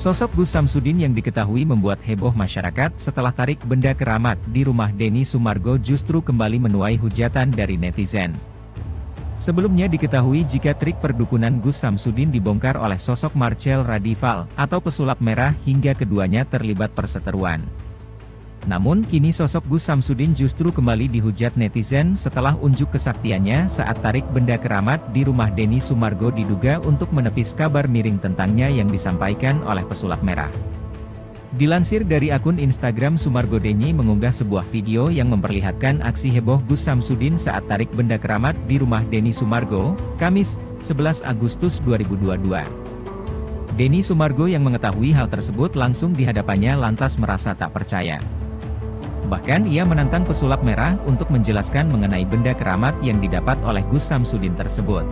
Sosok Gus Samsudin yang diketahui membuat heboh masyarakat setelah tarik benda keramat di rumah Denny Sumargo justru kembali menuai hujatan dari netizen. Sebelumnya diketahui jika trik perdukunan Gus Samsudin dibongkar oleh sosok Marcel Radival atau Pesulap Merah hingga keduanya terlibat perseteruan. Namun kini sosok Gus Samsudin justru kembali dihujat netizen setelah unjuk kesaktiannya saat tarik benda keramat di rumah Denny Sumargo diduga untuk menepis kabar miring tentangnya yang disampaikan oleh Pesulap Merah. Dilansir dari akun Instagram Sumargo, Denny mengunggah sebuah video yang memperlihatkan aksi heboh Gus Samsudin saat tarik benda keramat di rumah Denny Sumargo, Kamis, 11 Agustus 2022. Denny Sumargo yang mengetahui hal tersebut langsung dihadapannya lantas merasa tak percaya. Bahkan ia menantang Pesulap Merah untuk menjelaskan mengenai benda keramat yang didapat oleh Gus Samsudin tersebut.